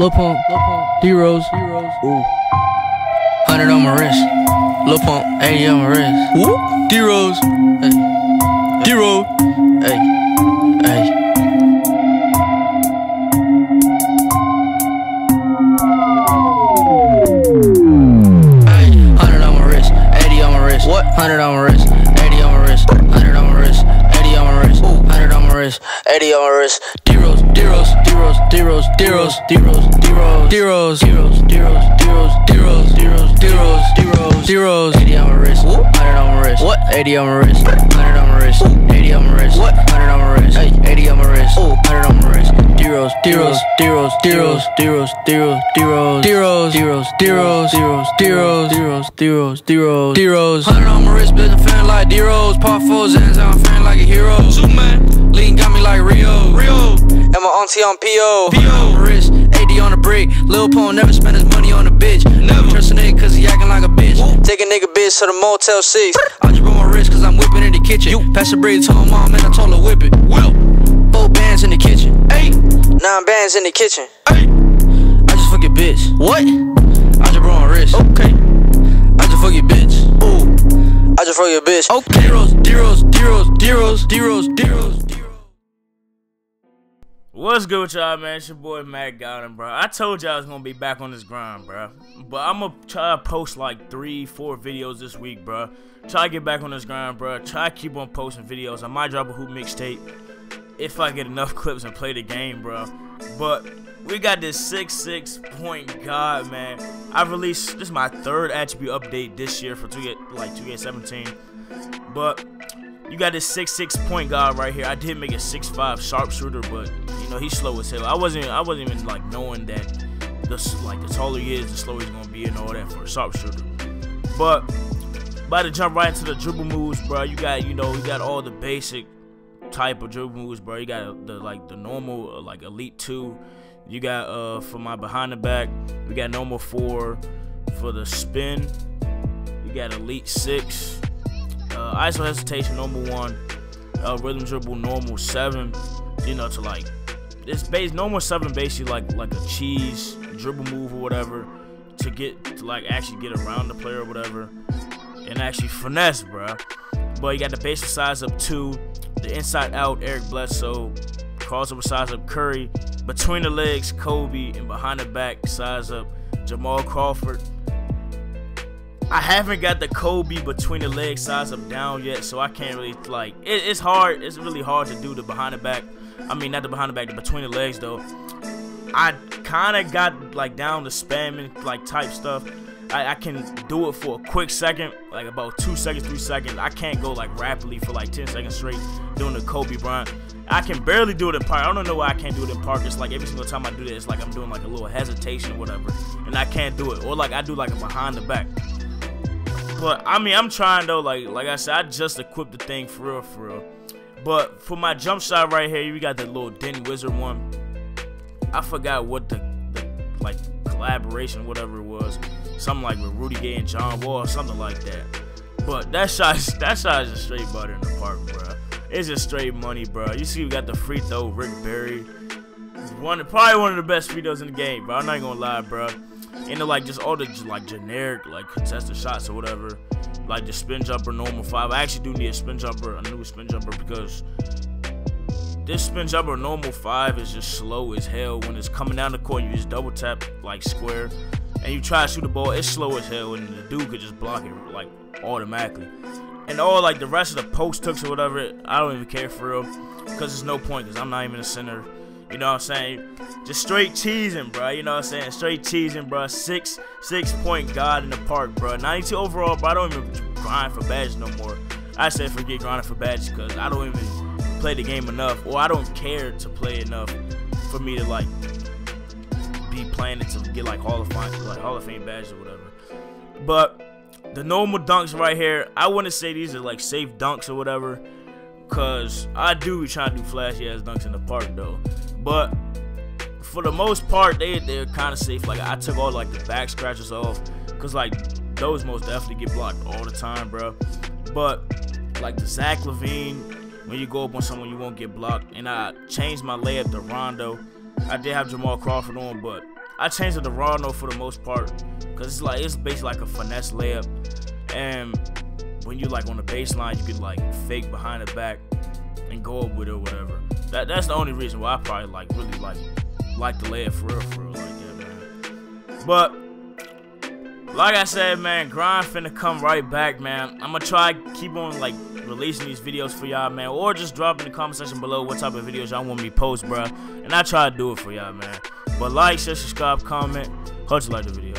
Lil Pump, D Rose, ooh. 100 on my wrist, Lil Pump, 80 on my wrist. Whoop. D Rose, hey. D Rose, hey. What? 100 on my wrist, 80 on my wrist, 100 on my wrist, 80 on my wrist, 100 on my wrist, 80 on my wrist. D Rose, D Rose, D Rose, D Rose, D Rose, D Rose, D Rose, D Rose, D Rose, D Rose, D Rose, D Rose, D Rose, D Rose, D Rose, D Rose, 80 on my wrist, 100 on my wrist, what? 80 on my wrist, 100 on my wrist, 80 on my wrist, what? 100 on my wrist, 80 on my wrist, 100 on my wrist. D Rose, D Rose, D Rose, D Rose, D Rose, D Rose, D Rose, D Rose, D Rose, D Rose, D Rose, D Rose, D Rose, D Rose, D Rose, D Rose. 100 on my wrist, bitch, I'm feeling like D Rose. Pop 4 Zans, I'm feeling like a hero. Zoom man, lean got me like Rio. Rio, and my auntie on PO. PO wrist, 80 on the brick. Lil Pump never spend his money on a bitch. Never trust a nigga 'cause he acting like a bitch. Take a nigga bitch to the Motel 6. I just brought my wrist 'cause I'm whipping in the kitchen. You pass the bread to my mom and I told her whip it. Well, 4 bands in the kitchen. 9 bands in the kitchen. Ay. I just fuck your bitch. What? I just broke my wrist. Okay. I just fuck your bitch. Ooh. I just fuck your bitch. Okay. D-Rose, D-Rose, D-Rose, D-Rose, D-Rose, D-Rose. What's good with y'all, man? It's your boy Matt Gotem, bro. I told y'all I was gonna be back on this grind, bro. But I'm gonna try to post like 3-4 videos this week, bro. Try to get back on this grind, bro. Try to keep on posting videos. I might drop a hoop mixtape if I get enough clips and play the game, bro. But we got this 6'6" point guard, man. I've released, this is my 3rd attribute update this year for 2K17. But you got this 6'6" point guard right here. I did make a 6'5" sharpshooter, but you know he's slow as hell. I wasn't even like knowing that the taller he is, the slower he's gonna be and all that for a sharpshooter. But about to jump right into the dribble moves, bro. You got, you know, you got all the basic type of dribble moves, bro. You got the normal like elite 2. You got for my behind the back, we got normal 4 for the spin. You got elite 6, iso hesitation normal 1, rhythm dribble normal 7. You know, to like this base normal 7 basically like a cheese dribble move or whatever to get to like actually get around the player or whatever and actually finesse, bro. But you got the basic size up 2. The inside out, Eric Bledsoe, crossover size up Curry, between the legs, Kobe, and behind the back, size up Jamal Crawford. I haven't got the Kobe between the legs size up down yet, so I can't really, like, it's hard, it's really hard to do the behind the back. I mean, not the behind the back, the between the legs, though. I kind of got, like, down to spamming, like, type stuff. I can do it for a quick second, like about 2 seconds, 3 seconds. I can't go like rapidly for like 10 seconds straight doing the Kobe Bryant. I can barely do it in park. I don't know why I can't do it in park. It's like every single time I do that, it's like I'm doing like a little hesitation or whatever, and I can't do it. Or like I do like a behind the back. But I mean, I'm trying though. Like I said, I just equipped the thing for real, for real. But for my jump shot right here, you got the little Den Wizard one. I forgot what the like collaboration, whatever it was. Something like with Rudy Gay and John Wall, something like that. But that shot is just straight butter in the park, bro. It's just straight money, bro. You see, we got the free throw, Rick Barry. Probably one of the best free throws in the game, bro. I'm not gonna lie, bro. And like just all the like generic like contested shots or whatever, like the spin jumper, normal 5. I actually do need a spin jumper, a new spin jumper, because this spin jumper normal 5 is just slow as hell. When it's coming down the court, you just double tap like square, and you try to shoot the ball, it's slow as hell, and the dude could just block it, like, automatically. And all, like, the rest of the post hooks or whatever, I don't even care for real, because there's no point, because I'm not even a center, you know what I'm saying? Just straight cheesing, bro, you know what I'm saying? Straight cheesing, bro. 6-point god in the park, bro. 92 overall, bro. I don't even grind for badges no more. I said forget grinding for badges, because I don't even play the game enough, or I don't care to play enough for me to, like, be playing it to get like Hall of Fame badges or whatever. But the normal dunks right here, I wouldn't say these are like safe dunks or whatever, because I do be trying to do flashy ass dunks in the park though. But for the most part, they're kind of safe. Like I took all like the back scratches off, because like those most definitely get blocked all the time, bro. But like the Zach Levine, when you go up on someone you won't get blocked. And I changed my layup to Rondo. I did have Jamal Crawford on, but I changed it to Rondo for the most part, because it's like, it's basically like a finesse layup, and when you like on the baseline, you could like fake behind the back and go up with it or whatever. That's the only reason why I probably like really like the layup for real like that, man. But like I said, man, grind finna come right back, man. I'ma try keep on like releasing these videos for y'all, man, or just drop in the comment section below what type of videos y'all want me post, bruh, and I try to do it for y'all, man. But like, share, subscribe, comment. Hope you like the video.